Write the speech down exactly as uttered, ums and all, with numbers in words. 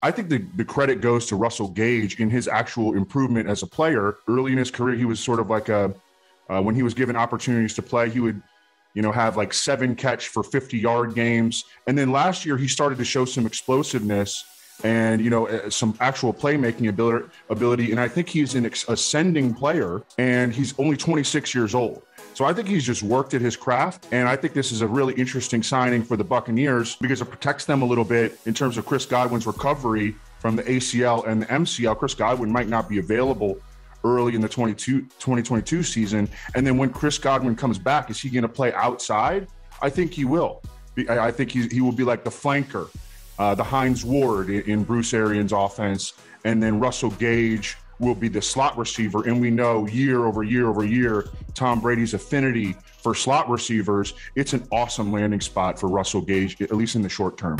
I think the, the credit goes to Russell Gage in his actual improvement as a player. Early in his career, he was sort of like a, uh, when he was given opportunities to play, he would, you know, have like seven catch for fifty yard games. And then last year, he started to show some explosiveness and, you know, some actual playmaking ability, ability. And I think he's an ascending player, and he's only twenty-six years old. So I think he's just worked at his craft. And I think this is a really interesting signing for the Buccaneers because it protects them a little bit in terms of Chris Godwin's recovery from the A C L and the M C L. Chris Godwin might not be available early in the twenty-two, twenty twenty-two season. And then when Chris Godwin comes back, is he going to play outside? I think he will. I think he, he will be like the flanker, uh, the Hines Ward in Bruce Arians' offense. And then Russell Gage will be the slot receiver. And we know year over year over year, Tom Brady's affinity for slot receivers. It's an awesome landing spot for Russell Gage, at least in the short term.